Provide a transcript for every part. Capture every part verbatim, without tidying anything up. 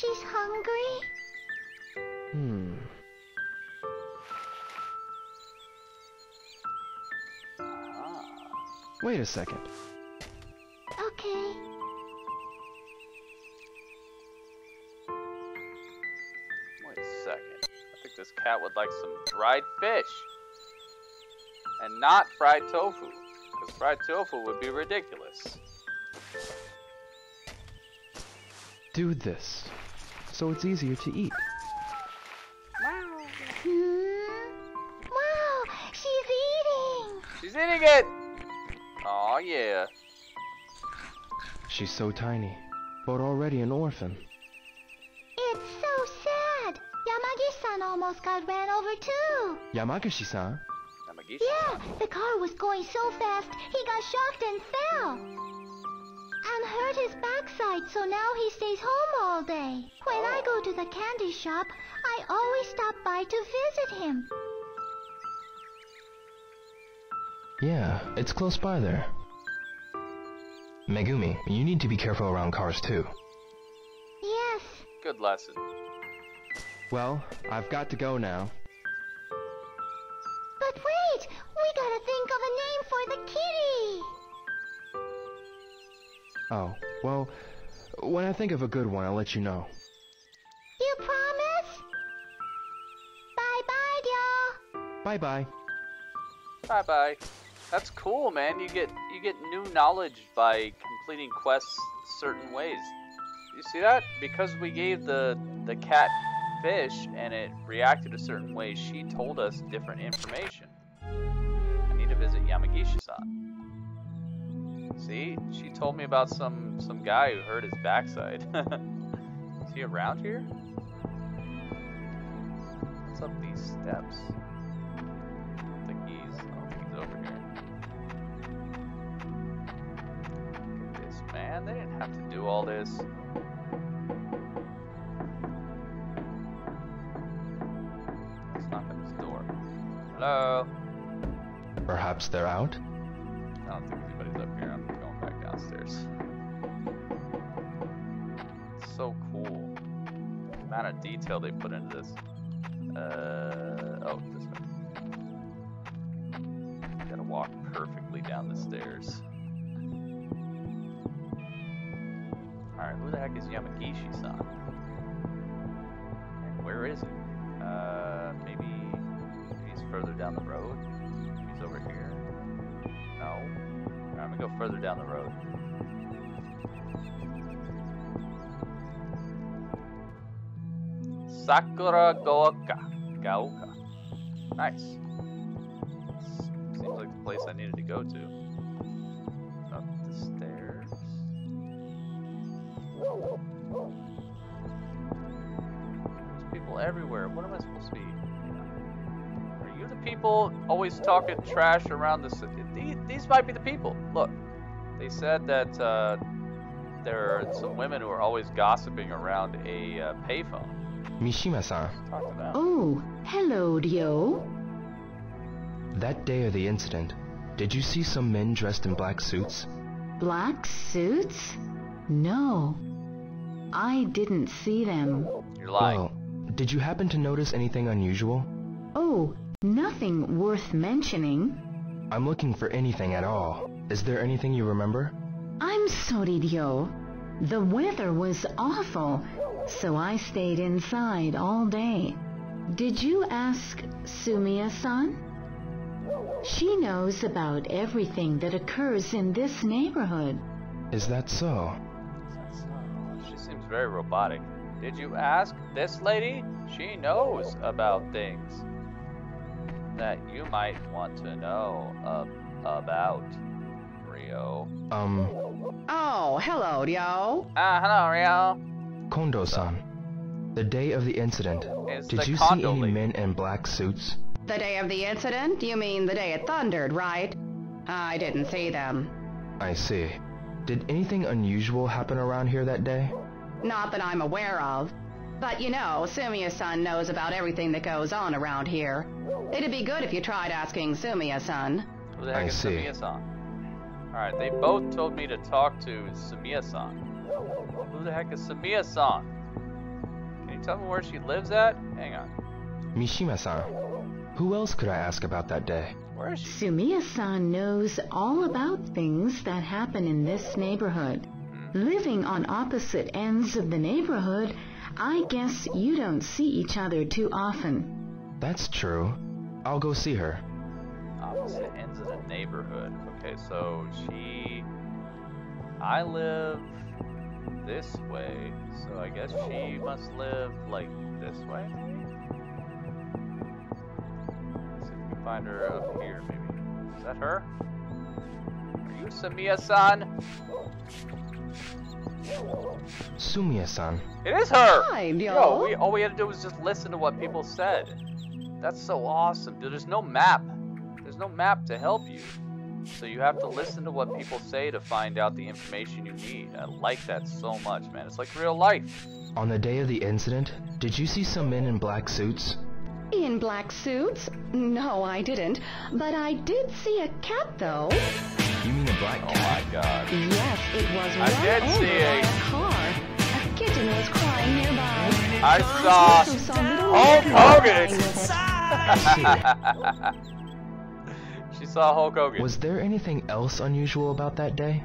she's hungry? Hmm. Wait a second. Okay. Wait a second. I think this cat would like some dried fish. And not fried tofu. Because fried tofu would be ridiculous. Do this, so it's easier to eat. Wow. Hmm. Wow, she's eating! She's eating it! Aw, yeah. She's so tiny, but already an orphan. It's so sad! Yamagishi-san almost got ran over too! Yamagishi-san? Yamagishi? Yeah, the car was going so fast, he got shocked and fell! And hurt his backside, so now he stays home all day. When I go to the candy shop, I always stop by to visit him. Yeah, it's close by there. Megumi, you need to be careful around cars too. Yes. Good lesson. Well, I've got to go now. But wait! We gotta think of a name for the kitty! Oh, well, when I think of a good one, I'll let you know. You promise? Bye-bye, y'all. Bye-bye. Bye-bye. That's cool, man. You get you get new knowledge by completing quests certain ways. You see that? Because we gave the the cat fish and it reacted a certain way, she told us different information. I need to visit Yamagishi-san. See, she told me about some some guy who hurt his backside. Is he around here? What's up these steps? I think he's, I don't think he's over here. Look at this, man. They didn't have to do all this. Let's knock on this door. Hello? Perhaps they're out? I don't think anybody's up here. I'm going back downstairs. It's so cool. The amount of detail they put into this. Uh, oh, this way. Gotta walk perfectly down the stairs. Alright, who the heck is Yamagishi-san? And where is he? Uh, maybe he's further down the road? He's over here. No. I'm gonna go further down the road. Sakuragaoka. Gaoka. Nice. Seems like the place I needed to go to. Up the stairs. There's people everywhere. What am I supposed to be? Are you the people always talking trash around the city? These might be the people. Look, they said that uh, there are some women who are always gossiping around a uh, payphone. Mishima-san. Oh, hello, Ryo. That day of the incident, did you see some men dressed in black suits? Black suits? No, I didn't see them. You're lying. Well, did you happen to notice anything unusual? Oh, nothing worth mentioning. I'm looking for anything at all. Is there anything you remember? I'm sorry, Ryo. The weather was awful, so I stayed inside all day. Did you ask Sumiya-san? She knows about everything that occurs in this neighborhood. Is that so? She seems very robotic. Did you ask this lady? She knows about things that you might want to know uh, about, Ryo. Um... Oh, hello, Ryo. Ah, uh, hello, Ryo. Kondo-san, the day of the incident, it's did the you see any league. men in black suits? The day of the incident? You mean the day it thundered, right? I didn't see them. I see. Did anything unusual happen around here that day? Not that I'm aware of. But you know, Sumiya-san knows about everything that goes on around here. It'd be good if you tried asking Sumiya-san. Who the heck is Sumiya-san? Alright, they both told me to talk to Sumiya-san. Who the heck is Sumiya-san? tell me where she lives at? Hang on. Mishima-san, who else could I ask about that day? Where is she? Sumiya-san knows all about things that happen in this neighborhood. Hmm. Living on opposite ends of the neighborhood, I guess you don't see each other too often. That's true. I'll go see her. Opposite ends of the neighborhood. Okay, so she... I live this way, so I guess she must live, like, this way? Let's see if we can find her up here, maybe. Is that her? Are you Sumiya-san? Sumiya-san. It is her! Hi, yo, we, all we had to do was just listen to what people said. That's so awesome, dude. There's no map. There's no map to help you. So you have to listen to what people say to find out the information you need. I like that so much, man. It's like real life. On the day of the incident, did you see some men in black suits? In black suits? No, I didn't. But I did see a cat, though. You mean a black cat? Oh my god. Yes, it was I right did see it. A car. A kitten was crying nearby. I saw... Hulk Hogan! She saw Hulk Hogan. Was there anything else unusual about that day?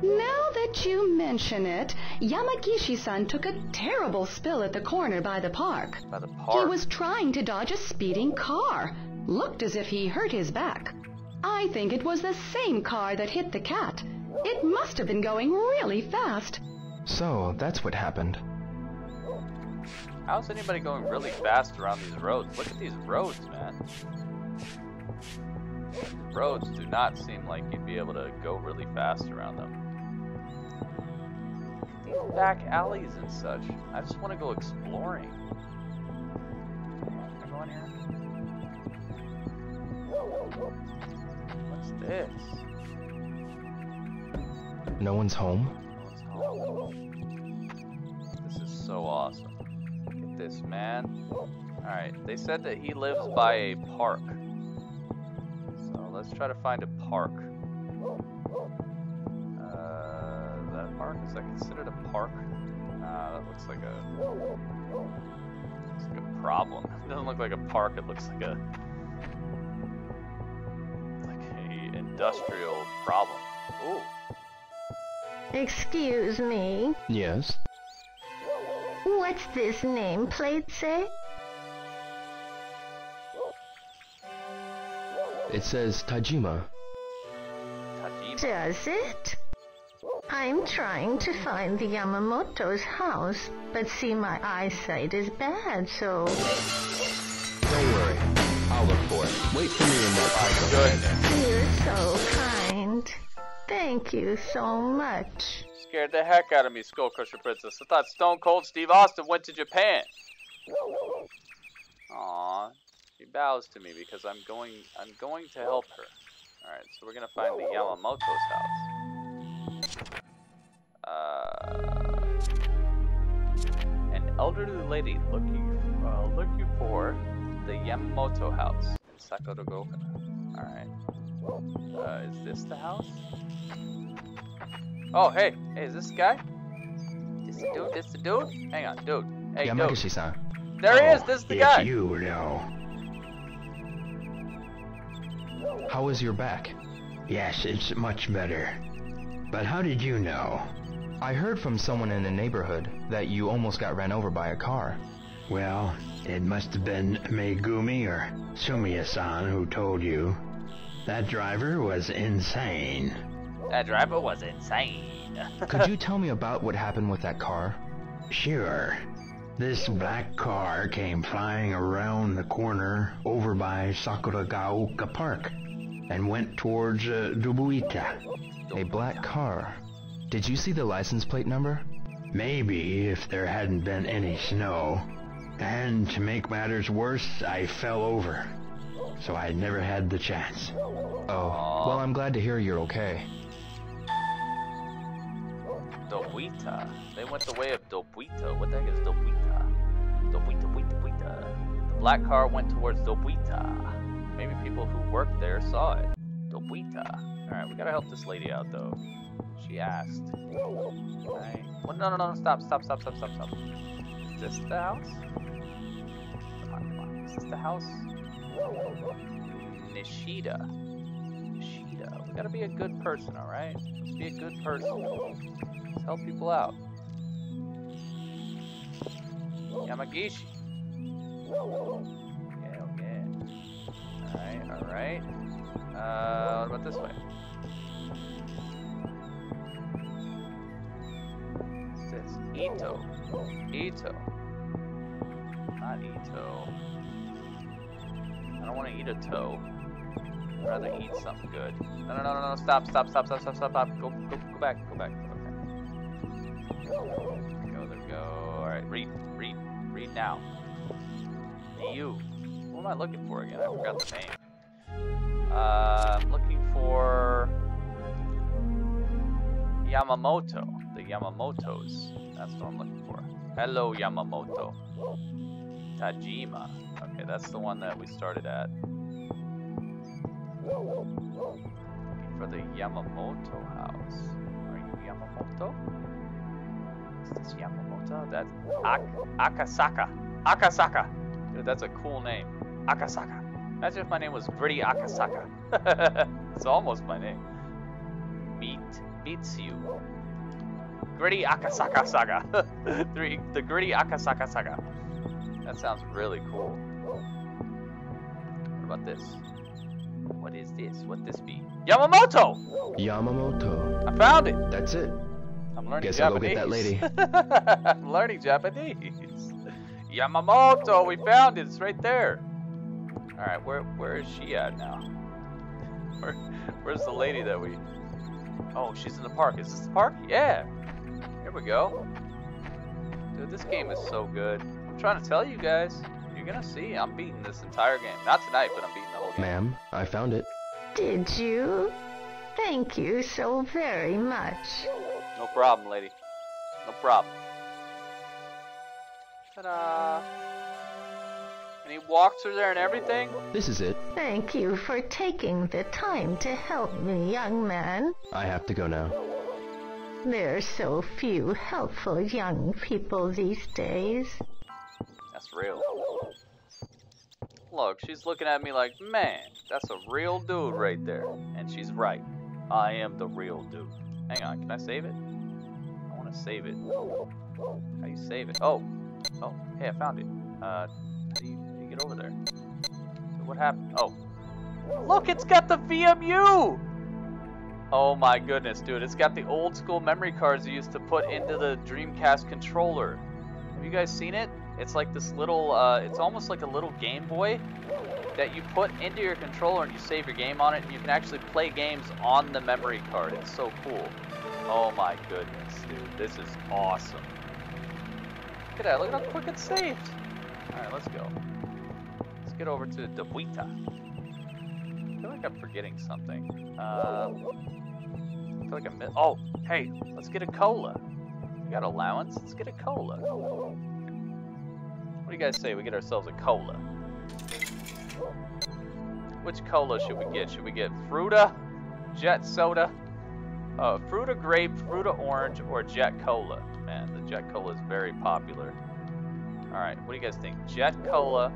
Now that you mention it, Yamagishi-san took a terrible spill at the corner by the park. By the park? He was trying to dodge a speeding car. Looked as if he hurt his back. I think it was the same car that hit the cat. It must have been going really fast. So, that's what happened. How's anybody going really fast around these roads? Look at these roads, man. The roads do not seem like you'd be able to go really fast around them. These back alleys and such. I just want to go exploring. Can I go in here? What's this? No one's home? No one's home. This is so awesome. Look at this, man. Alright, they said that he lives by a park. Let's try to find a park. Uh, is that a park? Is that considered a park? Nah, that looks like a, looks like a problem. It doesn't look like a park. It looks like a like a industrial problem. Ooh. Excuse me. Yes. What's this nameplate say? It says Tajima. Tajima. Does it? I'm trying to find the Yamamoto's house, but see, my eyesight is bad, so... Don't worry. I'll look for it. Wait for me in that park. You're so kind. Thank you so much. Scared the heck out of me, Skullcrusher Princess. I thought Stone Cold Steve Austin went to Japan. Aww. She bows to me because I'm going I'm going to help her. Alright, so we're gonna find the Yamamoto's house. Uh, an elderly lady looking uh, looking for the Yamamoto house in Sakuragaoka. Alright. Uh, is this the house? Oh hey, hey, is this the guy? This the dude, this the dude? Hang on, dude. Hey, Yamagishi-san. There he is, this is the guy. You know. How is your back? Yes, it's much better. But how did you know? I heard from someone in the neighborhood that you almost got ran over by a car. Well, it must have been Megumi or Sumiya-san who told you. That driver was insane. That driver was insane. Could you tell me about what happened with that car? Sure. This black car came flying around the corner over by Sakuragaoka Park and went towards uh, Dobuita. A black car. Did you see the license plate number? Maybe, if there hadn't been any snow. And to make matters worse, I fell over. So I never had the chance. Oh, well, I'm glad to hear you're okay. Dobuita. They went the way of Dobuita. What the heck is Dobuita? Dobuita, Buita, Buita. The black car went towards Dobuita. Maybe people who worked there saw it. Dobuita. Alright, we gotta help this lady out, though. She asked. Right. Well, no, no, no, stop, stop, stop, stop, stop, stop. this the house? Come on, come on. Is this the house? Whoa, whoa, whoa. Nishida. Nishida. We gotta be a good person, alright? Let's be a good person. Whoa, whoa. Let's help people out. Whoa. Yamagishi. Whoa, whoa, whoa. Okay, okay. Alright, alright. Uh, what about this way? It's Ito. Ito. Not Ito. I don't want to eat a toe. I'd rather eat something good. No, no, no, no, no. Stop, stop, stop, stop, stop, stop, stop. Go, go, go back, go back. Okay. There we go, there we go. Alright, read, read, read now. Liu. What am I looking for again? I forgot the name. Uh, I'm looking for Yamamoto. The Yamamotos. That's what I'm looking for. Hello, Yamamoto. Tajima. Okay, that's the one that we started at. Looking for the Yamamoto house. Are you Yamamoto? Is this Yamamoto? That's Ak Akasaka. Akasaka. Dude, that's a cool name. Akasaka. Imagine if my name was Gritty Akasaka. It's almost my name. Meet beats you. Gritty Akasaka Saga. Three, the Gritty Akasaka Saga. That sounds really cool. What about this? What is this? What this be? Yamamoto! Yamamoto. I found it! That's it. I'm learning Guess Japanese. I'll get that lady. I'm learning Japanese. Yamamoto, we found it. It's right there. Alright, where where is she at now? Where, where's the lady that we... Oh, she's in the park. Is this the park? Yeah! Here we go. Dude, this game is so good. I'm trying to tell you guys. You're gonna see. I'm beating this entire game. Not tonight, but I'm beating the whole game. Ma'am, I found it. Did you? Thank you so very much. No problem, lady. No problem. Ta-da! And he walked through there and everything? This is it. Thank you for taking the time to help me, young man. I have to go now. There are so few helpful young people these days. That's real. Look, she's looking at me like, man, that's a real dude right there. And she's right. I am the real dude. Hang on, can I save it? I want to save it. How you save it? Oh. Oh, hey, I found it. Uh, how do you, how do you get over there? What happened? Oh. Look, it's got the V M U! Oh my goodness, dude. It's got the old school memory cards you used to put into the Dreamcast controller. Have you guys seen it? It's like this little, uh, it's almost like a little Game Boy that you put into your controller and you save your game on it and you can actually play games on the memory card. It's so cool. Oh my goodness, dude. This is awesome. Look at that. Look at how quick it's saved. Alright, let's go. Let's get over to Dobuita. I feel like I'm forgetting something. Um... I feel like I missed. Oh, hey, let's get a cola. We got allowance. Let's get a cola. What do you guys say? We get ourselves a cola. Which cola should we get? Should we get Fruta, Jet Soda, uh, Fruta Grape, Fruta Orange, or Jet Cola? Man, the Jet Cola is very popular. All right, what do you guys think? Jet Cola,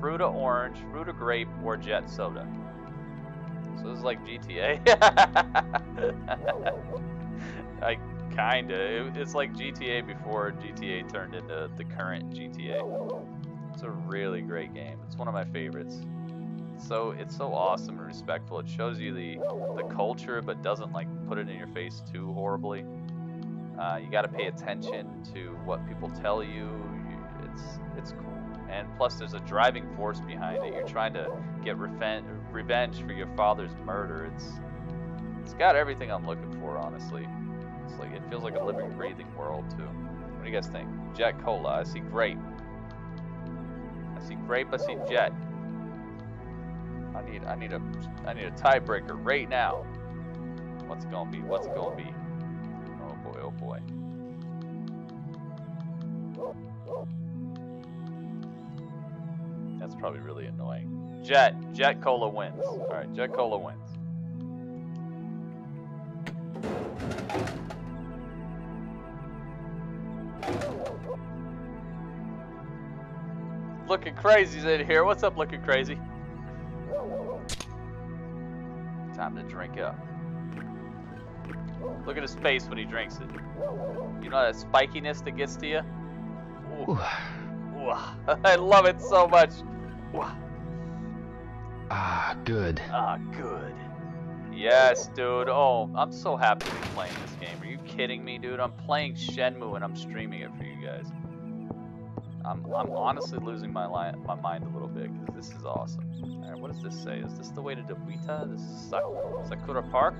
Fruta Orange, Fruta Grape, or Jet Soda? So this is like G T A. I kinda. It, it's like G T A before G T A turned into the current G T A. It's a really great game. It's one of my favorites. So it's so awesome and respectful. It shows you the the culture, but doesn't like put it in your face too horribly. Uh, you got to pay attention to what people tell you. It's it's cool. And plus, there's a driving force behind it. You're trying to get revenge, revenge for your father's murder. It's it's got everything I'm looking for, honestly. It's like it feels like a living, breathing world too. What do you guys think? Jet Cola. I see grape. I see grape. I see jet. I need I need a I need a tiebreaker right now. What's it gonna be? What's it gonna be? Oh boy! Oh boy! That's probably really annoying. Jet. Jet Cola wins. Alright, Jet Cola wins. Looking Crazy's in here. What's up, Looking Crazy? Time to drink up. Look at his face when he drinks it. You know that spikiness that gets to you? Ooh. Ooh. I love it so much. Ooh. Ah, good. Ah, good. Yes, dude. Oh, I'm so happy to be playing this game. Are you kidding me, dude? I'm playing Shenmue and I'm streaming it for you guys. I'm, I'm honestly losing my, li my mind a little bit because this is awesome. Alright, what does this say? Is this the way to Dobuita? This is Sak Sakura Park?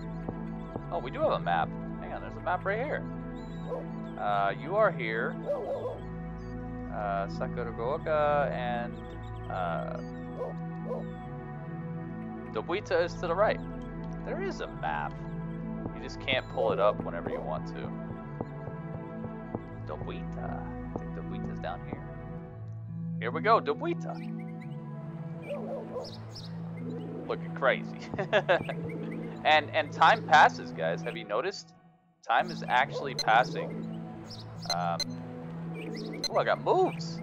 Oh, we do have a map. Hang on, there's a map right here. Uh, you are here. Uh, Sakuragaoka and uh, Dobuita is to the right. There is a map. You just can't pull it up whenever you want to. Dobuita. I think Dobuita's down here. Here we go, Dobuita. Looking crazy. and and time passes, guys. Have you noticed? Time is actually passing. Um, oh, I got moves.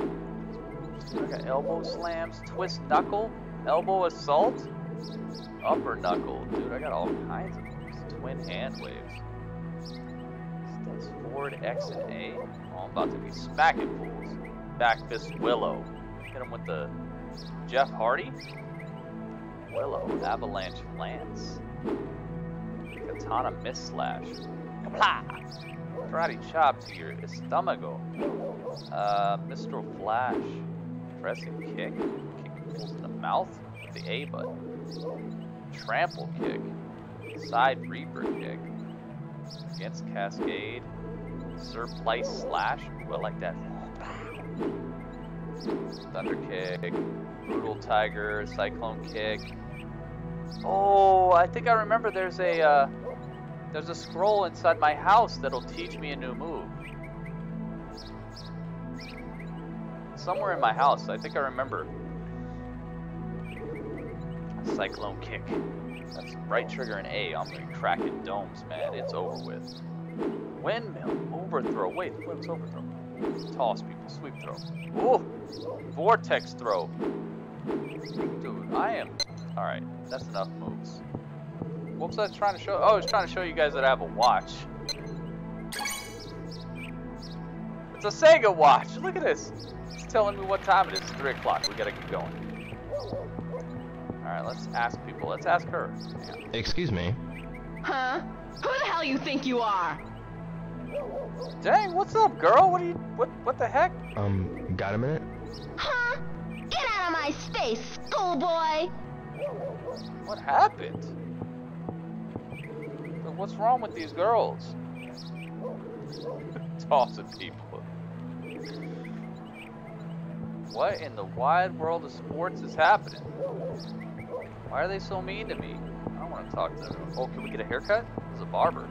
I got elbow slams, twist knuckle, elbow assault. Upper knuckle, dude, I got all kinds of moves. Twin hand waves. That's forward, X, and A. Oh, I'm about to be smacking fools. Back fist willow. Hit him with the Jeff Hardy. Willow, avalanche lance. Katana mist slash. Kapla! Karate chop to your estomago. Uh, Mistral flash. Pressing kick. Kick pulls in the mouth with the A button. Trample kick, side reaper kick, against cascade, surplice slash, well like that, thunder kick, brutal tiger, cyclone kick. Oh, I think I remember. There's a uh, there's a scroll inside my house that'll teach me a new move. Somewhere in my house, I think I remember. Cyclone kick. That's right trigger and A. I'm gonna crack it domes, man. It's over with. Windmill. Overthrow. Wait, what's overthrow? Toss people. Sweep throw. Ooh! Vortex throw. Dude, I am... Alright, that's enough moves. What was I trying to show? Oh, I was trying to show you guys that I have a watch. It's a Sega watch! Look at this! It's telling me what time it is. It's three o'clock. We gotta keep going. Alright, let's ask people. Let's ask her. Yeah. Excuse me. Huh? Who the hell you think you are? Dang, what's up, girl? What are you what what the heck? Um, got a minute? Huh? Get out of my space, schoolboy! What happened? What's wrong with these girls? Tossing people. What in the wide world of sports is happening? Why are they so mean to me? I don't want to talk to them. Oh, can we get a haircut? There's a barber.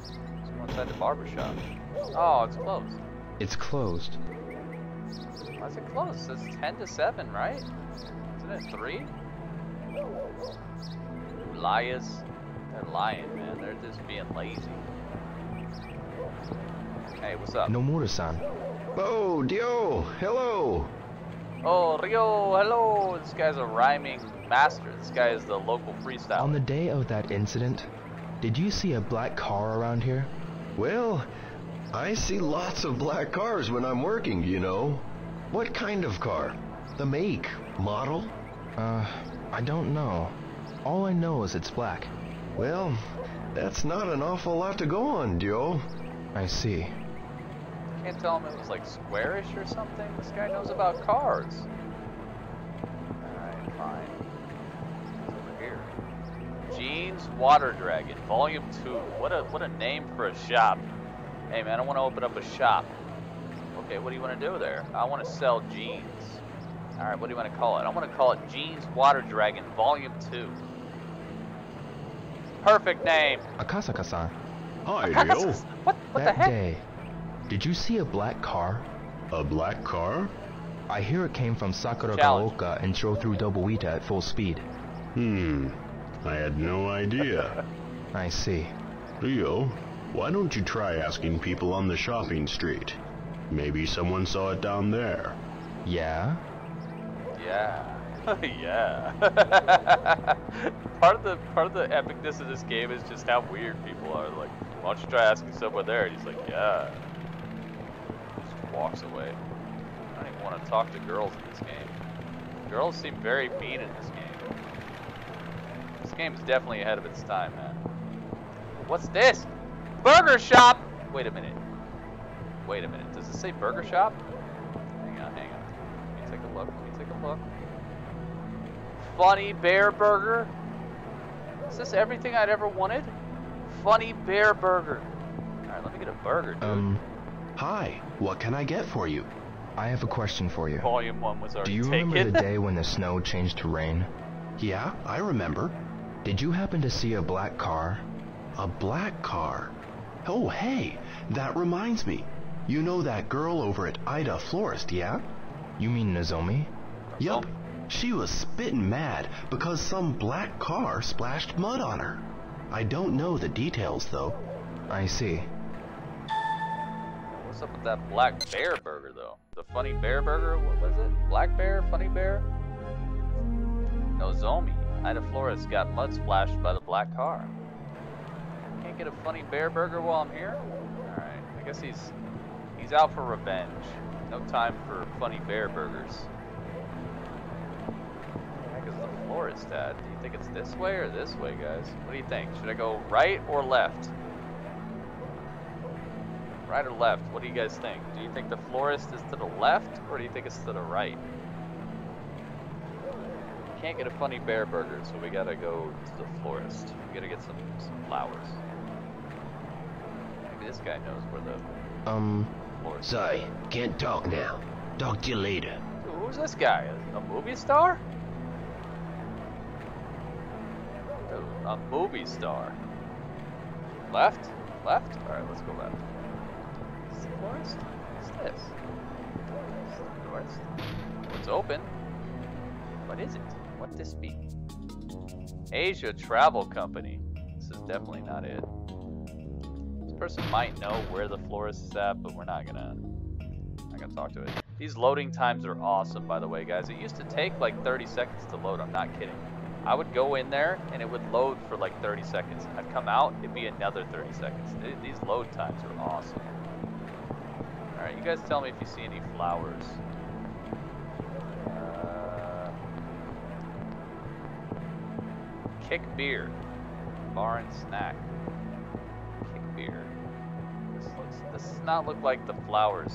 Let's go inside the barber shop. Oh, it's closed. It's closed. Why is it closed? It says ten to seven, right? Isn't it three? Liars. They're lying, man. They're just being lazy. Hey, what's up? Nomura-san. Oh, Dio! Hello! Oh, Ryo, hello! This guy's a rhyming master. This guy is the local freestyler. On the day of that incident, did you see a black car around here? Well, I see lots of black cars when I'm working, you know. What kind of car? The make? Model? Uh, I don't know. All I know is it's black. Well, that's not an awful lot to go on, Dio. I see. Can't tell him it was like squarish or something. This guy knows about cars. Alright, fine. What's over here? Jeans Water Dragon, Volume Two. What a what a name for a shop. Hey man, I want to open up a shop. Okay, what do you want to do there? I want to sell jeans. Alright, what do you want to call it? I want to call it Jeans Water Dragon, Volume Two. Perfect name. Akasaka-san. Hi, Ryo. What what the heck? That day, did you see a black car? A black car? I hear it came from Sakuragaoka and drove through Dobuita at full speed. Hmm. I had no idea. I see. Ryo, Why don't you try asking people on the shopping street? Maybe someone saw it down there. Yeah? Yeah. yeah. part of the part of the epicness of this game is just how weird people are. Like, why don't you try asking someone there? And he's like, yeah. Just walks away. I don't even want to talk to girls in this game. Girls seem very mean in this game. This game is definitely ahead of its time, man. What's this? Burger shop! Wait a minute. Wait a minute. Does it say burger shop? Hang on, hang on. Let me take a look. Let me take a look. Funny Bear Burger? Is this everything I'd ever wanted? Funny Bear Burger. Alright, let me get a burger, dude. Um, hi. What can I get for you? I have a question for you. Volume one was already taken. Do you remember the day when the snow changed to rain? Yeah, I remember. Did you happen to see a black car? A black car? Oh, hey, that reminds me. You know that girl over at Ida Florist, yeah? You mean Nozomi? Yup. She was spittin' mad because some black car splashed mud on her. I don't know the details, though. I see. What's up with that black bear burger, though? The funny bear burger? What was it? Black bear? Funny bear? Nozomi. Ida Florist got mud splashed by the black car. Can't get a funny bear burger while I'm here? Alright, I guess he's he's out for revenge. No time for funny bear burgers. What the heck is the florist at? Do you think it's this way or this way, guys? What do you think? Should I go right or left? Right or left? What do you guys think? Do you think the florist is to the left or do you think it's to the right? Can't get a funny bear burger, so we gotta go to the florist. We gotta get some, some flowers. This guy knows where the um. Florist sorry, is. Can't talk now. Talk to you later. Dude, who's this guy? A movie star? Dude, a movie star. Left, left. All right, let's go left. Is this the florist? What's this? Is this the florist? It's open. What is it? What this be? Asia Travel Company. This is definitely not it. Person might know where the florist is at, but we're not gonna not gonna talk to it. These loading times are awesome, by the way, guys. It used to take like thirty seconds to load. I'm not kidding. I would go in there and it would load for like thirty seconds. I'd come out, it'd be another thirty seconds. These load times are awesome. All right, you guys tell me if you see any flowers. Uh, kick beer, bar and snack. This does not look like the flowers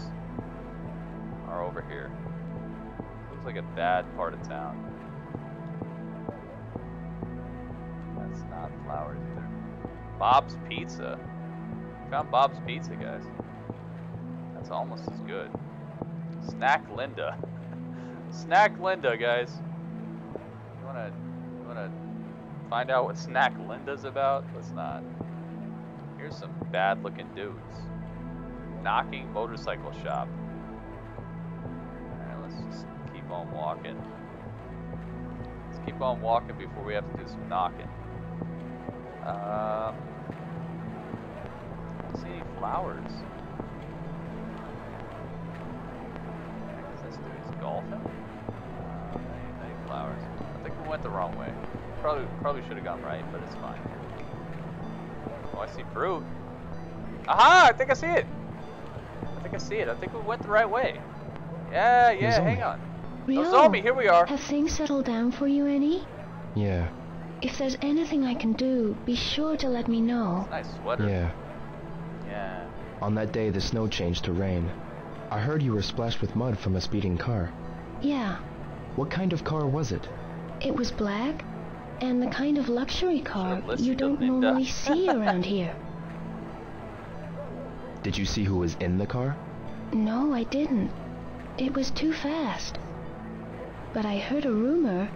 are over here. Looks like a bad part of town. That's not flowers either. Bob's Pizza. Found Bob's Pizza, guys. That's almost as good. Snack Linda. Snack Linda, guys. You wanna, you wanna find out what Snack Linda's about? Let's not. Here's some bad-looking dudes. Knocking motorcycle shop. Alright, let's just keep on walking. Let's keep on walking before we have to do some knocking. Um, I don't see any flowers. I guess this dude's golfing. Uh, any, any flowers. I think we went the wrong way. Probably, probably should have gone right, but it's fine. Oh, I see fruit. Aha! I think I see it! I think I see it. I think we went the right way. Yeah, yeah, Nozomi. Hang on. Ryo, Nozomi, here we are. Have things settled down for you any? Yeah. If there's anything I can do, be sure to let me know. Nice sweater. Yeah. Yeah. On that day, the snow changed to rain. I heard you were splashed with mud from a speeding car. Yeah. What kind of car was it? It was black, and the kind of luxury car you don't normally see around here. Did you see who was in the car? No, I didn't. It was too fast. But I heard a rumor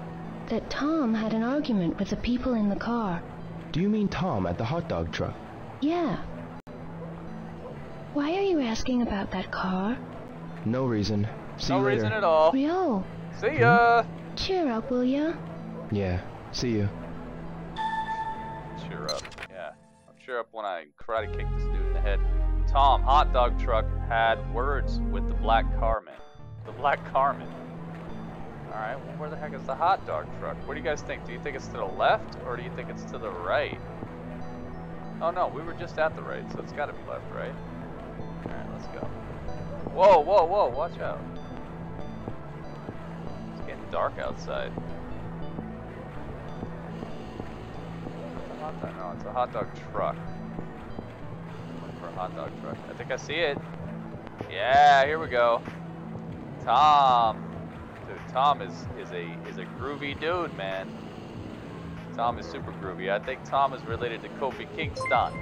that Tom had an argument with the people in the car. Do you mean Tom at the hot dog truck? Yeah. Why are you asking about that car? No reason. See you later. No reason at all. Ryo. See ya. Hmm? Cheer up, will ya? Yeah. See you. Cheer up. Yeah. I'll cheer up when I karate kick this dude. head. Tom, hot dog truck, had words with the black carman. The black carman. Alright, well, where the heck is the hot dog truck? What do you guys think? Do you think it's to the left or do you think it's to the right? Oh no, we were just at the right, so it's gotta be left, right? Alright, let's go. Whoa, whoa, whoa, watch out. It's getting dark outside. Hot dog? No, it's a hot dog truck. I'm looking for a hot dog truck. I think I see it. Yeah, here we go. Tom. Dude, Tom is, is a is a groovy dude, man. Tom is super groovy. I think Tom is related to Kofi Kingston.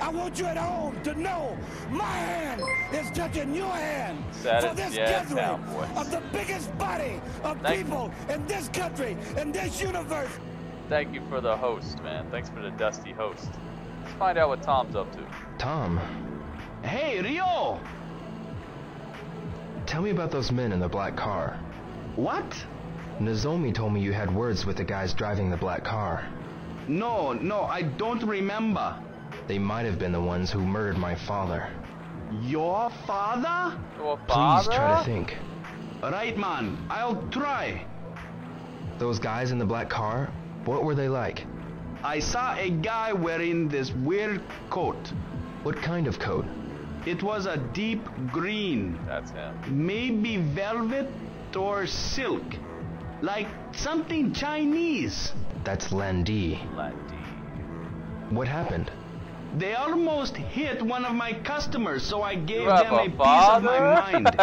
I want you at home to know my hand is touching your hand. That for this jazz gathering town, of the biggest body of Thank people you. in this country, in this universe. Thank you for the host, man. Thanks for the dusty host. Let's find out what Tom's up to. Tom. Hey, Ryo! Tell me about those men in the black car. What? Nozomi told me you had words with the guys driving the black car. No, no, I don't remember. They might have been the ones who murdered my father. Your father? Your father? Please try to think. Right, man. I'll try. Those guys in the black car? What were they like? I saw a guy wearing this weird coat. What kind of coat? It was a deep green. That's him. Maybe velvet or silk. Like something Chinese. That's Lan Di. Lan Di. What happened? They almost hit one of my customers, so I gave them a, a piece of my mind.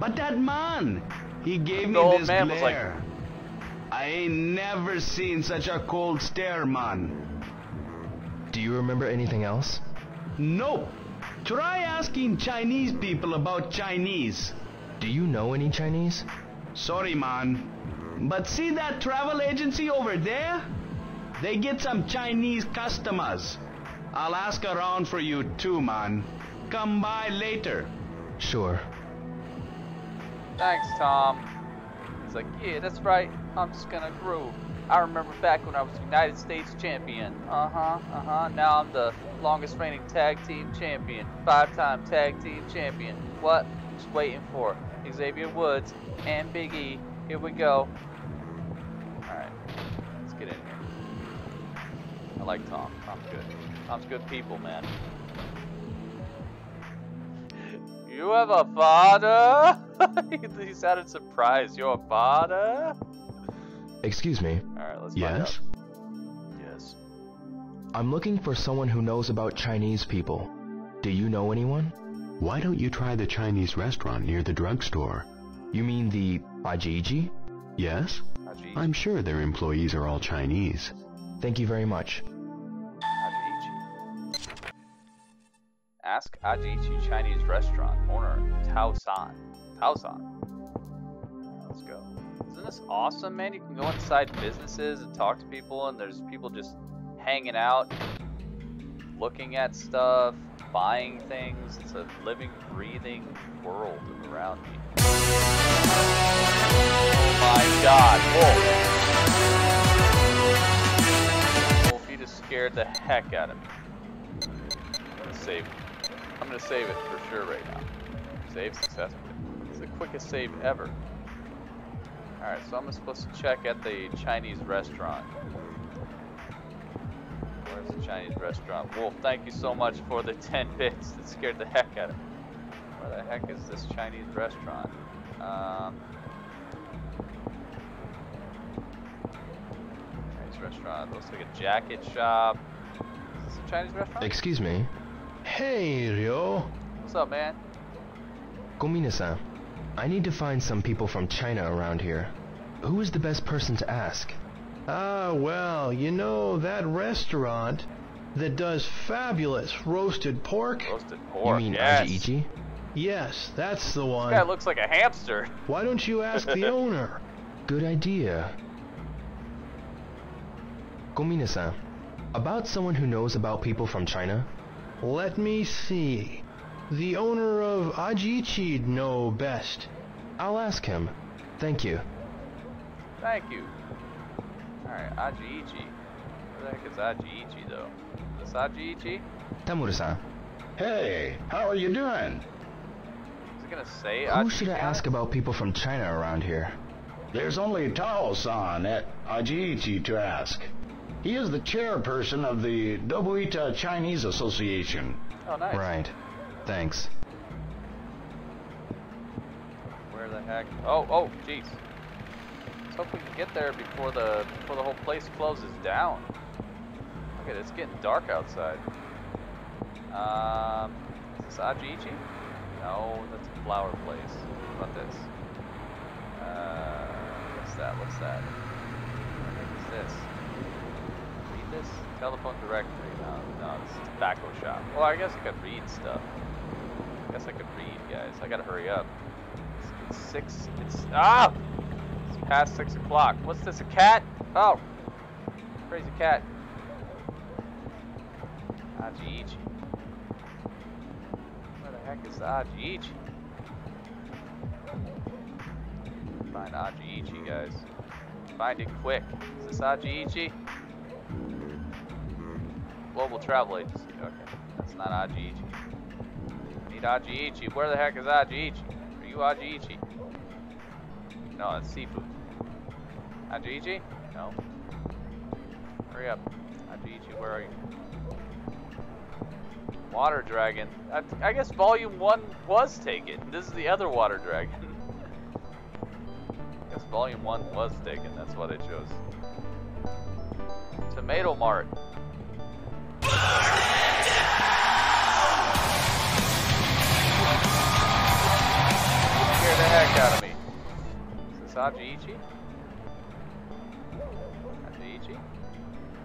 But that man, he gave the me this man glare. Was like, I ain't never seen such a cold stare, man. Do you remember anything else? Nope. Try asking Chinese people about Chinese. Do you know any Chinese? Sorry, man. But see that travel agency over there? They get some Chinese customers. I'll ask around for you too, man. Come by later. Sure. Thanks, Tom. He's like, yeah, that's right. I'm just gonna groove. I remember back when I was United States champion. Uh-huh, uh-huh. Now I'm the longest reigning tag team champion. Five-time tag team champion. What? Just waiting for Xavier Woods and Big E. Here we go. Alright. Let's get in here. I like Tom. Tom's good. Tom's good people, man. You have a father? He sounded surprised. You're a father? Excuse me. All right, let's yes? find out. Yes. I'm looking for someone who knows about Chinese people. Do you know anyone? Why don't you try the Chinese restaurant near the drugstore? You mean the Ajiichi? Yes. Ajiichi. I'm sure their employees are all Chinese. Thank you very much. Ajiichi. Ask Ajiichi Chinese restaurant owner Taosan. Taosan. Let's go. Isn't this awesome, man? You can go inside businesses and talk to people, and there's people just hanging out, looking at stuff, buying things. It's a living, breathing world around me. Oh my god, Wolf. Wolf, you just scared the heck out of me. I'm gonna save it. I'm gonna save it for sure right now. Save successfully. It's the quickest save ever. Alright, so I'm supposed to check at the Chinese restaurant. Where's the Chinese restaurant? Wolf, thank you so much for the ten bits. That scared the heck out of me. Where the heck is this Chinese restaurant? Um, Chinese restaurant. Looks like a jacket shop. Is this a Chinese restaurant? Excuse me. Hey, Ryo. What's up, man? Komine-san. I need to find some people from China around here. Who is the best person to ask? Ah, well, you know, that restaurant that does fabulous roasted pork? Roasted pork, you mean yes. Ajiichi? Yes, that's the one. This guy looks like a hamster. Why don't you ask the owner? Good idea. Komine-san, about someone who knows about people from China? Let me see. The owner of Ajiichi'd know best. I'll ask him. Thank you. Thank you. Alright, Ajiichi. Where the heck is Ajiichi, though? Is this Ajiichi? Tamura-san, Hey, how are you doing? Is it gonna say? Who should I ask about people from China around here? There's only Taosan at Ajiichi to ask. He is the chairperson of the Dobuita Chinese Association. Oh, nice. Right. Thanks. Where the heck? Oh, oh, jeez. Let's hope we can get there before the before the whole place closes down. Look at it, it's getting dark outside. Um, is this Ajiichi? No, that's a flower place. What about this? Uh, what's that? What's that? What is this? This telephone directory. No, no, it's a tobacco shop. Well, I guess I could read stuff. I guess I could read, guys. I gotta hurry up. It's, it's six. It's ah. It's past six o'clock. What's this? A cat? Oh, crazy cat. Ajiichi. Where the heck is Ajiichi? Find Ajiichi, guys. Find it quick. Is this Ajiichi? Global travel agency. Okay, that's not Ajiichi. I need Ajiichi. Where the heck is Ajiichi? Are you Ajiichi? No, it's seafood. Ajiichi? No. Hurry up. Ajiichi, where are you? Water dragon. I, I guess volume one was taken. This is the other water dragon. I guess volume one was taken. That's why they chose. Tomato Mart. Scare the heck out of me. Is this Ajiichi? Ajiichi?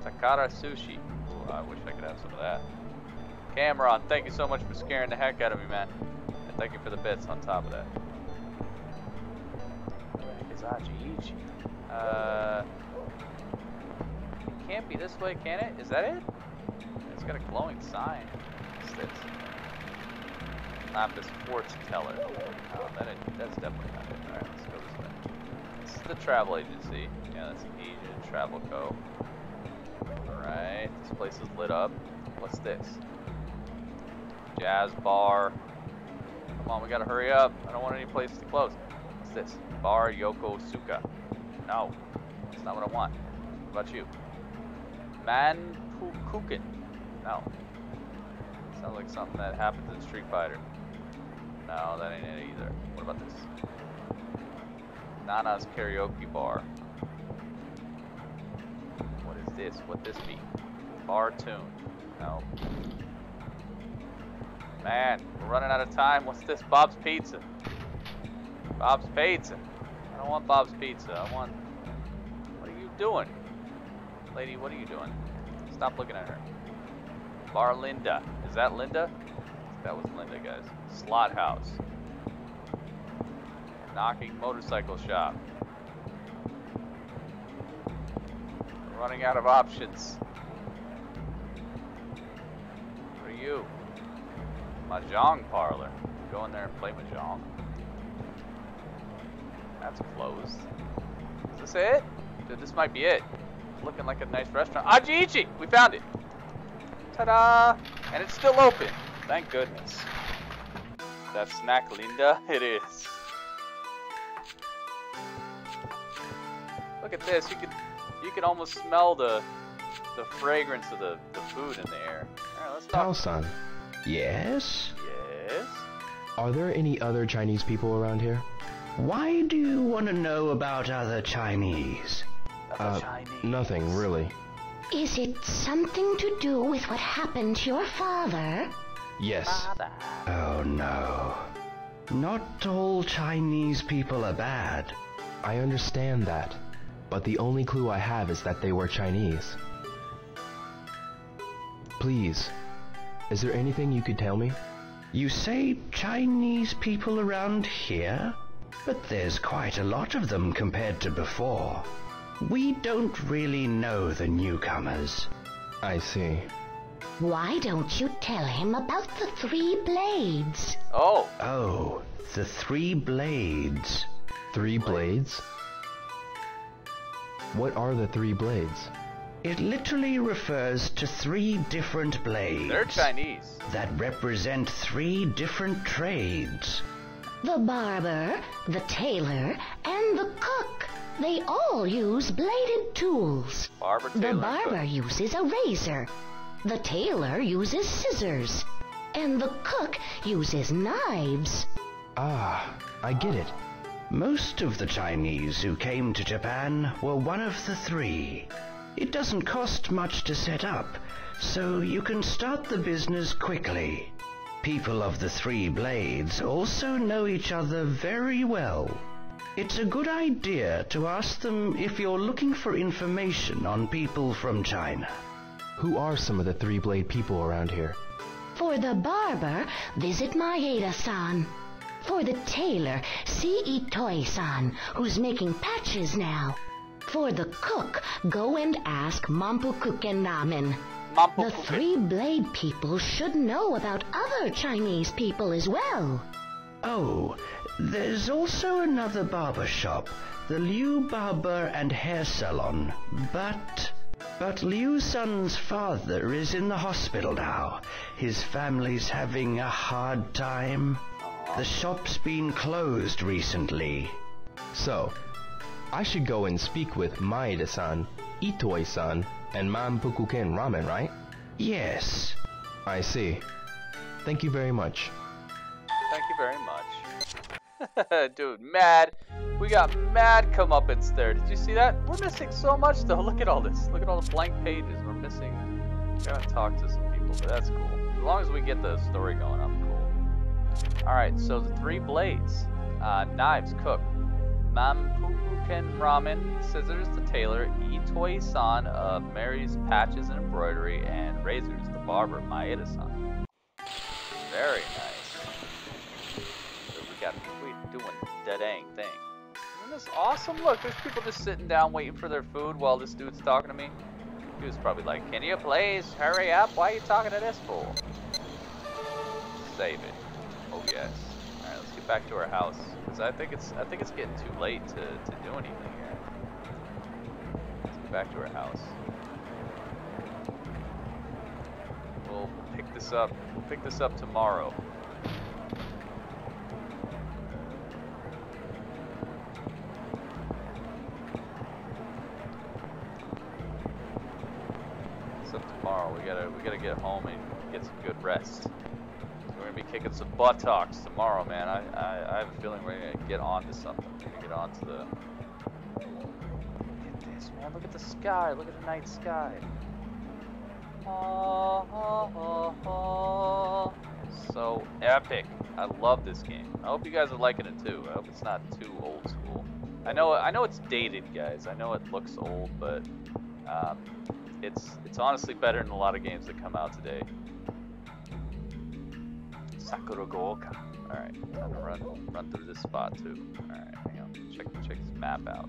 Takara Sushi. Ooh, I wish I could have some of that. Cameron, thank you so much for scaring the heck out of me, man. And thank you for the bits on top of that. Where is Ajiichi? Uh, it can't be this way, can it? Is that it? It's got a glowing sign. What's this? Lapis Fortune Teller. Oh, that is, that's definitely not it. Alright, let's go this way. This is the travel agency. Yeah, that's Asian Travel Co. Alright, this place is lit up. What's this? Jazz bar. Come on, we gotta hurry up. I don't want any place to close. What's this? Bar Yokosuka. No, that's not what I want. What about you? Manpukuken. No. Sounds like something that happens in Street Fighter. No, that ain't it either. What about this? Nana's Karaoke Bar. What is this? What this be? Bar Tune. No. Man, we're running out of time. What's this? Bob's Pizza. Bob's Pizza. I don't want Bob's Pizza. I want... What are you doing? Lady, what are you doing? Stop looking at her. Bar Linda. Is that Linda? That was Linda, guys. Slot house. Knocking motorcycle shop. We're running out of options. What are you? Mahjong parlor. Go in there and play mahjong. That's closed. Is this it? Dude, this might be it. Looking like a nice restaurant. Ajiichi! We found it! Ta-da! And it's still open. Thank goodness. That snack, Linda? It is. Look at this. You can you can almost smell the the fragrance of the, the food in the air. Alright, let's talk. Taosan. Yes? Yes? Are there any other Chinese people around here? Why do you want to know about other Chinese? Uh, Chinese. Nothing, really. Is it something to do with what happened to your father? Yes. Father. Oh no. Not all Chinese people are bad. I understand that, but the only clue I have is that they were Chinese. Please, is there anything you could tell me? You say Chinese people around here? But there's quite a lot of them compared to before. We don't really know the newcomers. I see. Why don't you tell him about the three blades? Oh. Oh, the three blades. Three blades? What are the three blades? It literally refers to three different blades. They're Chinese. That represent three different trades. The barber, the tailor, and the cook. They all use bladed tools. Barber, tailor, the barber cook. uses a razor. The tailor uses scissors. And the cook uses knives. Ah, I get it. Most of the Chinese who came to Japan were one of the three. It doesn't cost much to set up, so you can start the business quickly. People of the three blades also know each other very well. It's a good idea to ask them if you're looking for information on people from China. Who are some of the three blade people around here? For the barber, visit Maeda-san. For the tailor, see Itoi-san, who's making patches now. For the cook, go and ask Manpukuken Ramen. Mampu the three-blade people should know about other Chinese people as well. Oh, there's also another barber shop, the Liu Barber and Hair Salon, but... But Liu-san's father is in the hospital now. His family's having a hard time. The shop's been closed recently. So, I should go and speak with Maeda-san, Itoi-san, and Manpukuken Ramen, right? Yes. I see. Thank you very much. Thank you very much. Dude, mad. We got mad comeuppance there. Did you see that? We're missing so much though. Look at all this. Look at all the blank pages. We're missing. We gotta talk to some people, but that's cool. As long as we get the story going, I'm cool. Alright, so the three blades. Uh, knives, cook. Manpukuken Ramen, scissors, the tailor, Itoi-san uh, marries patches and embroidery, and razors, the barber, Maeda-san. Very nice. So we got, we doing the dang thing. Isn't this awesome? Look, there's people just sitting down waiting for their food while this dude's talking to me. He was probably like, can you please hurry up? Why are you talking to this fool? Save it. Oh yes. Back to our house, because I think it's I think it's getting too late to, to do anything here. Let's go back to our house. We'll pick this up. We'll pick this up tomorrow. So tomorrow we gotta we gotta get home and get some good rest. Be kicking some butt talks tomorrow, man. I, I I have a feeling we're gonna get on to something. We're gonna get on to the. Look at this, man. Look at the sky. Look at the night sky. Oh, oh, oh, oh. So epic. I love this game. I hope you guys are liking it too. I hope it's not too old school. I know I know it's dated, guys. I know it looks old, but um, it's it's honestly better than a lot of games that come out today. Sakuragaoka. Alright, time to run, run through this spot too. Alright, hang on. Check, check this map out.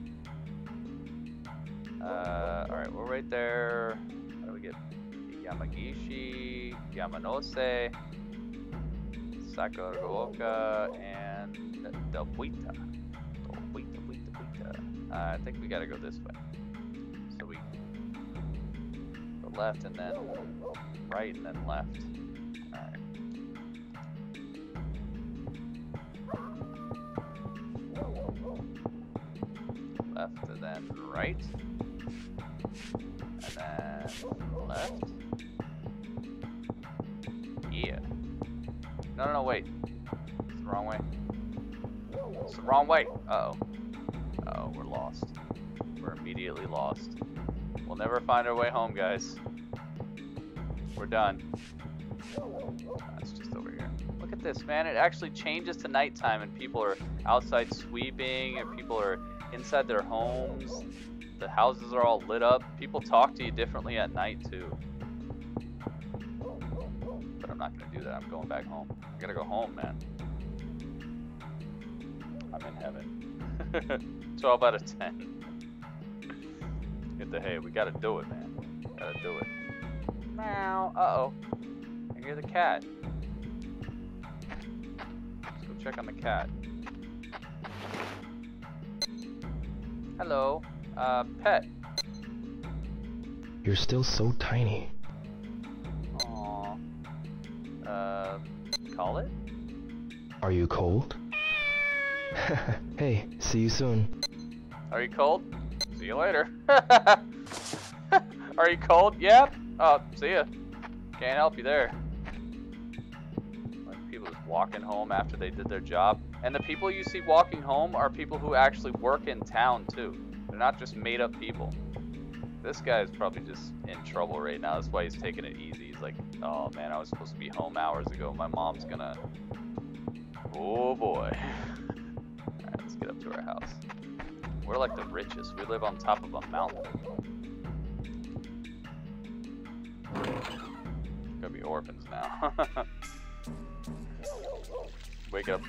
Uh, Alright, we're right there. How do we get Yamagishi, Yamanose, Sakuragaoka, and Dobuita. Dobuita, Dobuita, Dobuita. Uh, I think we gotta go this way. So we go left and then right and then left. Alright. Left and then right, and then left. Yeah. No, no, no, wait. It's the wrong way. It's the wrong way. Uh oh. Uh oh, we're lost. We're immediately lost. We'll never find our way home, guys. We're done. That's just over here. Look at this, man. It actually changes to nighttime, and people are outside sweeping, and people are inside their homes. The houses are all lit up. People talk to you differently at night too. But I'm not gonna do that. I'm going back home. I gotta go home, man. I'm in heaven. twelve out of ten. Get the hay. We gotta do it, man. We gotta do it. Meow. Uh-oh. I hear the cat. Let's go check on the cat. Hello, uh, pet. You're still so tiny. Aww. Uh, call it? Are you cold? Hey, see you soon. Are you cold? See you later. Are you cold? Yeah? Oh, see ya. Can't help you there. Like people just walking home after they did their job. And the people you see walking home are people who actually work in town too. They're not just made up people. This guy is probably just in trouble right now. That's why he's taking it easy. He's like, oh man, I was supposed to be home hours ago. My mom's gonna... Oh boy. Alright, let's get up to our house. We're like the richest. We live on top of a mountain. Gonna be orphans now. Wake up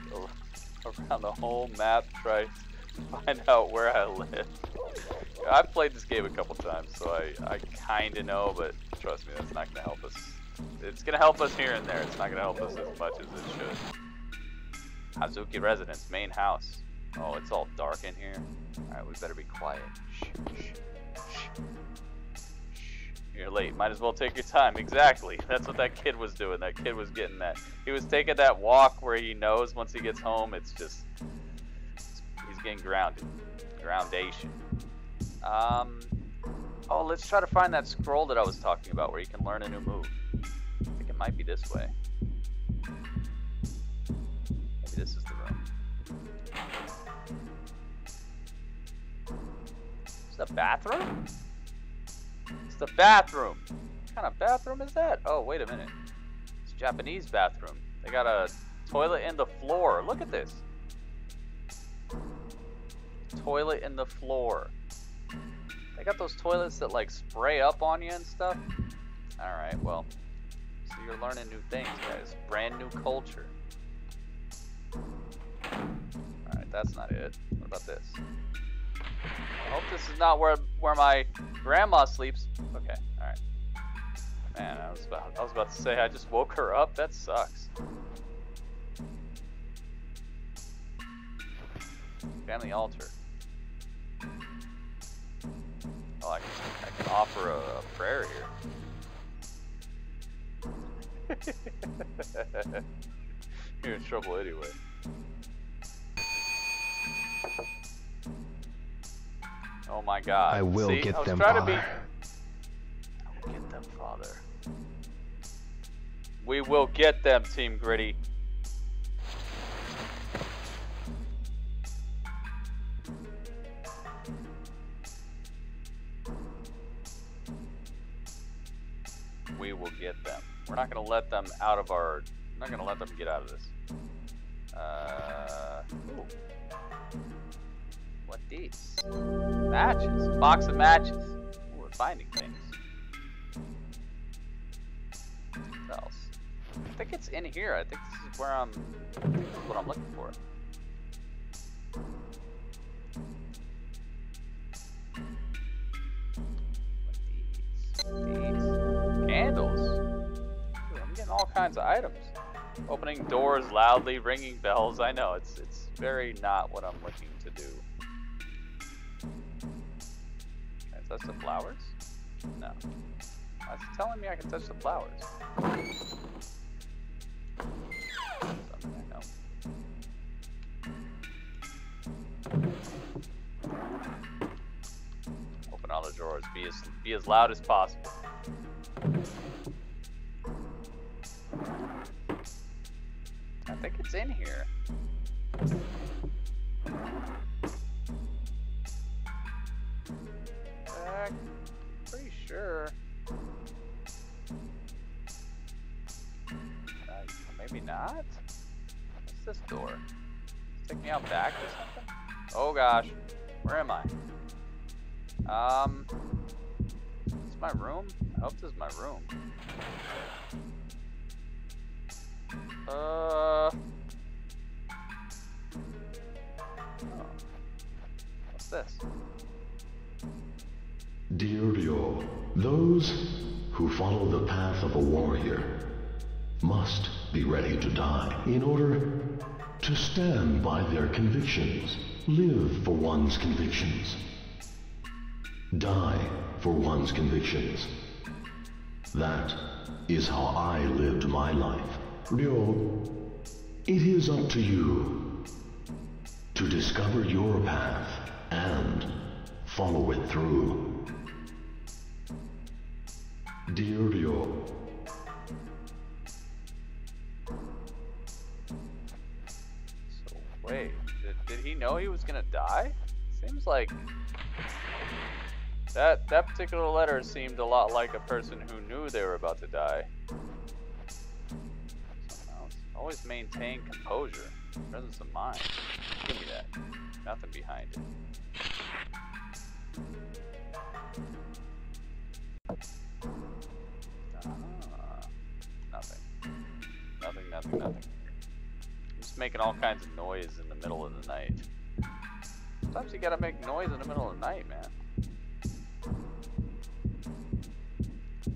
around the whole map, try to find out where I live. I've played this game a couple times, so I, I kind of know, but trust me, that's not going to help us. It's going to help us here and there. It's not going to help us as much as it should. Hazuki residence, main house. Oh, it's all dark in here. Alright, we better be quiet. Shh, shh, shh, shh. You're late. Might as well take your time. Exactly. That's what that kid was doing. That kid was getting that. He was taking that walk where he knows once he gets home, it's just... It's, he's getting grounded. Groundation. Um, oh, let's try to find that scroll that I was talking about where you can learn a new move. I think it might be this way. Maybe this is the room. Is the bathroom? It's the bathroom! What kind of bathroom is that? Oh, wait a minute. It's a Japanese bathroom. They got a toilet in the floor. Look at this. Toilet in the floor. They got those toilets that like spray up on you and stuff. Alright, well, so you're learning new things, guys. Brand new culture. Alright, that's not it. What about this? I hope this is not where where my grandma sleeps. Okay, alright. Man, I was about I was about to say I just woke her up. That sucks. Family altar. Oh, I can, I can offer a, a prayer here. You're in trouble anyway. Oh my God! I will See, get I was them, Father. To be... I will get them, Father. We will get them, Team Gritty. We will get them. We're not gonna let them out of our. We're not gonna let them get out of this. Uh. Ooh. What these? Matches. Box of matches. Ooh, we're finding things. What else? I think it's in here. I think this is where I'm. This is what I'm looking for. What these? These. Candles. Dude, I'm getting all kinds of items. Opening doors loudly, ringing bells. I know it's it's very not what I'm looking to do. Can I touch the flowers? No. Why is it telling me I can touch the flowers? Something I know. Open all the drawers. Be as be as loud as possible. I think it's in here. Uh, pretty sure. Uh, maybe not. What's this door? Take me out back or something? Oh gosh, where am I? Um, is this my room? I hope this is my room. Uh. Oh. What's this? Dear Ryo, those who follow the path of a warrior must be ready to die in order to stand by their convictions, live for one's convictions, die for one's convictions. That is how I lived my life. Ryo, it is up to you to discover your path and follow it through. Dear Ryo, so wait, did, did he know he was gonna die? Seems like that that particular letter seemed a lot like a person who knew they were about to die. Always maintain composure, presence of mind. Give me that. Nothing behind it. Ah, nothing. Nothing, nothing, nothing. I'm just making all kinds of noise in the middle of the night. Sometimes you gotta make noise in the middle of the night, man.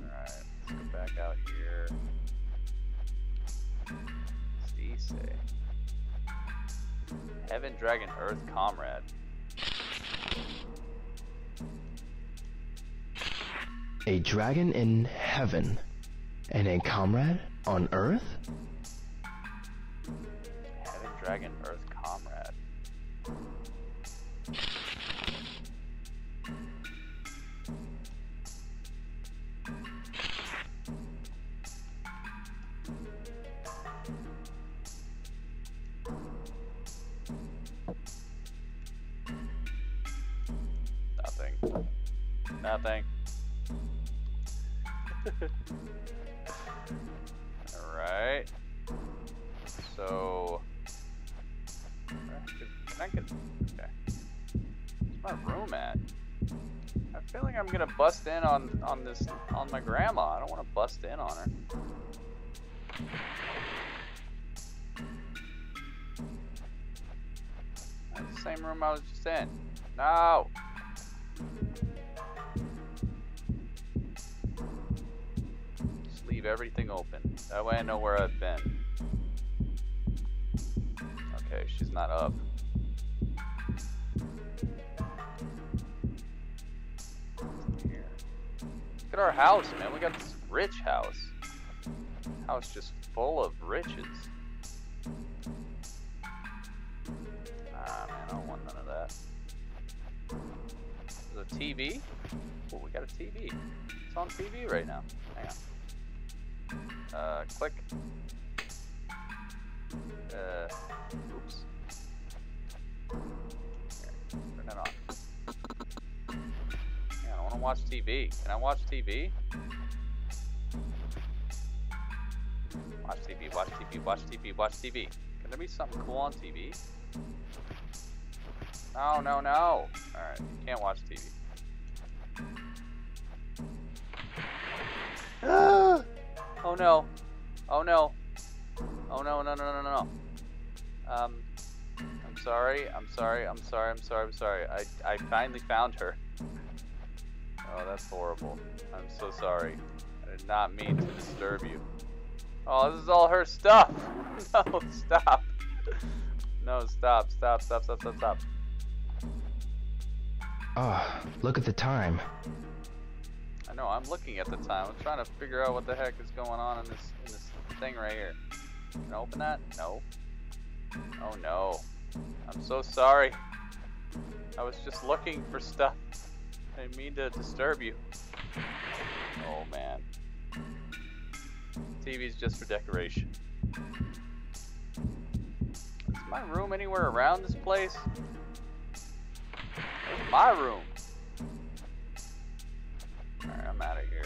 Alright, let's go back out here. Say. Heaven, Dragon, Earth, Comrade. A dragon in heaven and a comrade on Earth? Heaven, Dragon, Earth, Comrade. Nothing. Alright. So. Can I get. Okay. Where's my room at? I feel like I'm gonna bust in on, on this. On my grandma. I don't wanna bust in on her. That's the same room I was just in. No! Leave everything open. That way I know where I've been. Okay, she's not up. Here. Look at our house, man. We got this rich house. House just full of riches. Ah, man, I don't want none of that. There's a T V. Oh, we got a T V. It's on T V right now. Hang on. Uh, click. Uh, oops. Here, turn that on. Man, I want to watch T V. Can I watch T V? Watch T V, watch T V, watch T V, watch T V. Can there be something cool on T V? No, no, no. Alright, you can't watch T V. Ah! Oh no. Oh no. Oh no, no, no, no, no, no. Um, I'm sorry, I'm sorry, I'm sorry, I'm sorry, I'm sorry. I, I finally found her. Oh, that's horrible. I'm so sorry. I did not mean to disturb you. Oh, this is all her stuff! No, stop. No, stop, stop, stop, stop, stop, stop. Ah, oh, look at the time. No, I'm looking at the time. I'm trying to figure out what the heck is going on in this in this thing right here. Can I open that? No. Oh no. I'm so sorry. I was just looking for stuff. I didn't mean to disturb you. Oh man. T V's just for decoration. Is my room anywhere around this place? Where's my room? Alright, I'm out of here.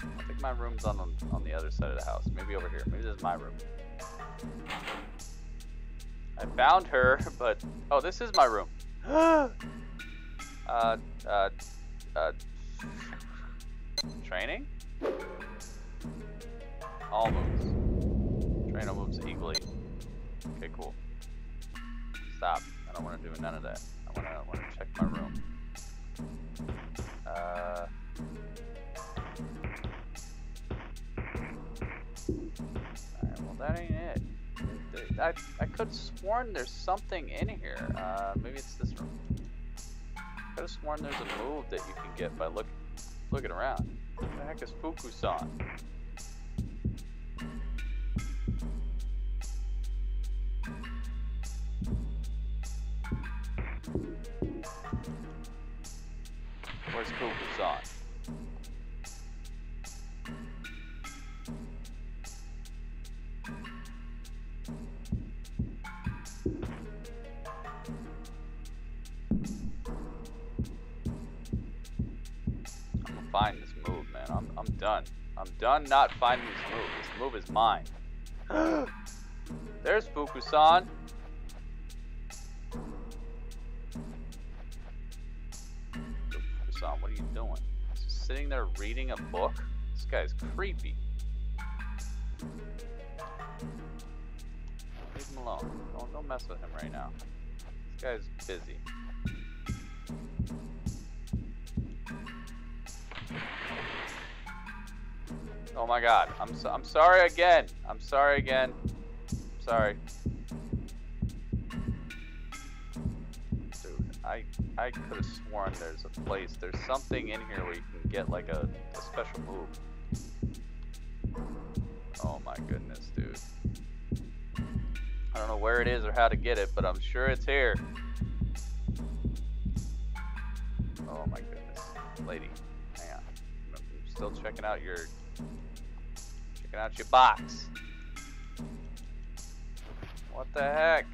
I think my room's on the, on the other side of the house. Maybe over here. Maybe this is my room. I found her, but... Oh, this is my room. uh, uh, uh... Training? All moves. Train all moves equally. Okay, cool. Stop. I don't want to do none of that. I want to, I want to check my room. Uh, Alright, well that ain't it. I, I could have sworn there's something in here. Uh, maybe it's this room. Could could have sworn there's a move that you can get by look, looking around. What the heck is Fuku-san? Where's Fuku-san? Find this move, man. I'm, I'm done. I'm done not finding this move. This move is mine. There's Fuku-san. Fuku-san, what are you doing? Just sitting there reading a book? This guy's creepy. Leave him alone. Don't, don't mess with him right now. This guy's busy. Oh my god, I'm, so, I'm sorry again. I'm sorry again. I'm sorry. Dude, I, I could have sworn there's a place, there's something in here where you can get like a, a special move. Oh my goodness, dude. I don't know where it is or how to get it, but I'm sure it's here. Oh my goodness. Lady, hang on. I'm still checking out your... Checking out your box. What the heck?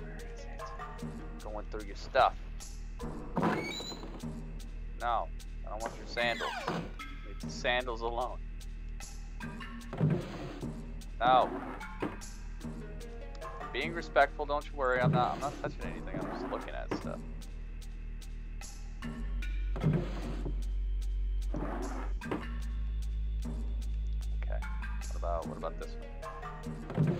Where is it? Going through your stuff. No, I don't want your sandals. Leave the sandals alone. No. I'm being respectful, don't you worry. I'm not I'm not touching anything, I'm just looking at stuff. Okay. What about what about this one?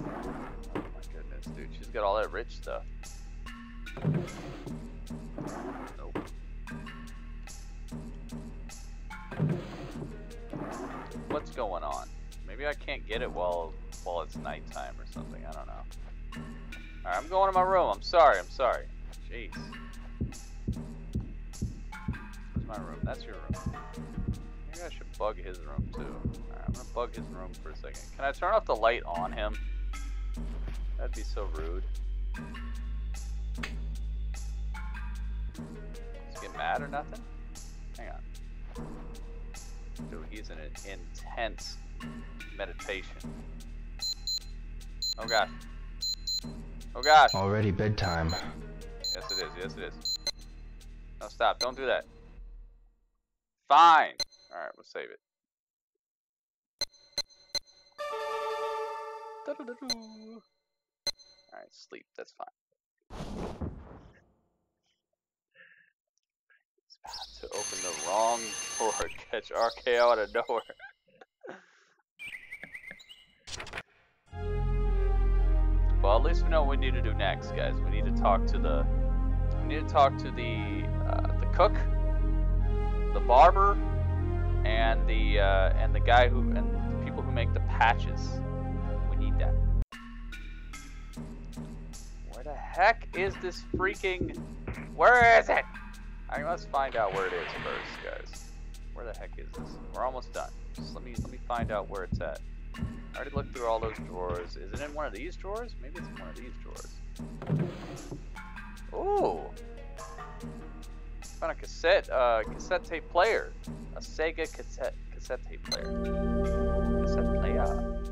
Oh my goodness, dude, she's got all that rich stuff. Nope. What's going on? Maybe I can't get it while while it's nighttime or something. I don't know. Alright, I'm going to my room. I'm sorry, I'm sorry. Jeez. My room. That's your room. Maybe I should bug his room too. Alright, I'm gonna bug his room for a second. Can I turn off the light on him? That'd be so rude. Does he get mad or nothing? Hang on. Dude, he's in an intense meditation. Oh gosh. Oh gosh. Already bedtime. Yes it is, yes it is. No, stop, don't do that. Fine. All right, we'll save it. All right, sleep. That's fine. It's about to open the wrong door. Catch R K O out of nowhere. Well, at least we know what we need to do next, guys. We need to talk to the. We need to talk to the uh, the cook. The barber and the uh, and the guy who and the people who make the patches. We need that. Where the heck is this freaking? Where is it? I must find out where it is first, guys. Where the heck is this? We're almost done. Just let me let me find out where it's at. I already looked through all those drawers. Is it in one of these drawers? Maybe it's in one of these drawers. Ooh. Found a cassette, uh, cassette tape player. A Sega cassette, cassette tape player. Cassette player.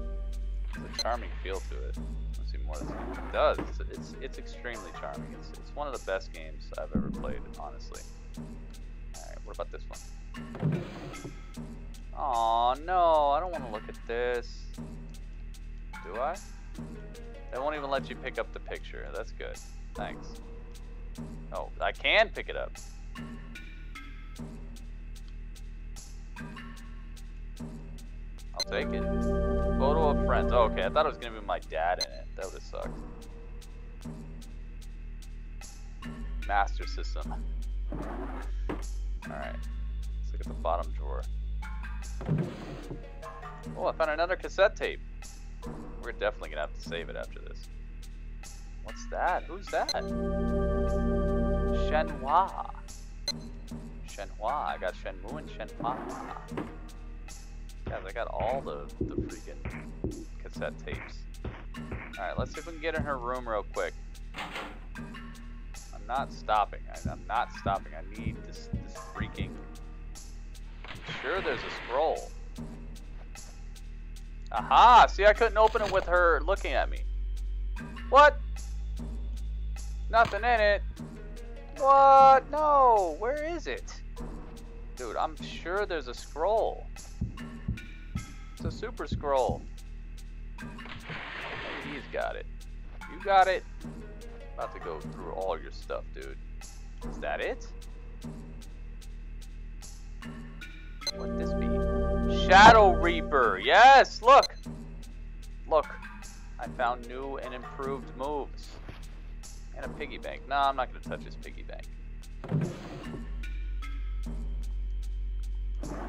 There's a charming feel to it. Let's see more of this game. It does. It's, it's, it's extremely charming. It's, it's one of the best games I've ever played, honestly. Alright, what about this one? Aw, no, I don't want to look at this. Do I? They won't even let you pick up the picture. That's good. Thanks. Oh, I can pick it up. I'll take it. Photo of friends. Oh, okay, I thought it was going to be my dad in it. That would have sucked. Master system. Alright. Let's look at the bottom drawer. Oh, I found another cassette tape. We're definitely going to have to save it after this. What's that? Who's that? Shenhua. Shenhua. I got Shenmue and Shenhua. Guys, I got all the, the freaking cassette tapes. Alright, let's see if we can get in her room real quick. I'm not stopping. I, I'm not stopping. I need this, this freaking... I'm sure there's a scroll. Aha! See, I couldn't open it with her looking at me. What? Nothing in it. What? No! Where is it? Dude, I'm sure there's a scroll. It's a super scroll. Maybe he's got it. You got it. About to go through all your stuff, dude. Is that it? What'd this be? Shadow Reaper! Yes! Look! Look. I found new and improved moves. And a piggy bank. No, I'm not going to touch this piggy bank.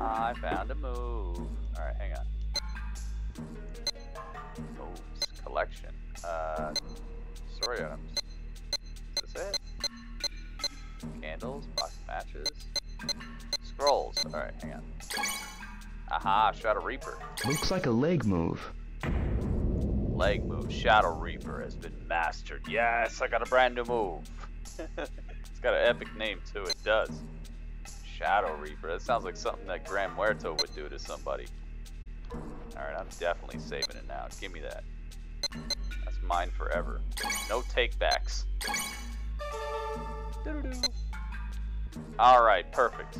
I found a move. Alright, hang on. Moves. Collection. Uh, story items. Is this it? Candles. Box matches. Scrolls. Alright, hang on. Aha, Shadow Reaper. Looks like a leg move. Leg move. Shadow Reaper has been mastered. Yes, I got a brand new move. It's got an epic name too. It does. Shadow Reaper. That sounds like something that Gran Muerto would do to somebody. Alright, I'm definitely saving it now. Give me that. That's mine forever. No take-backs. Alright, perfect.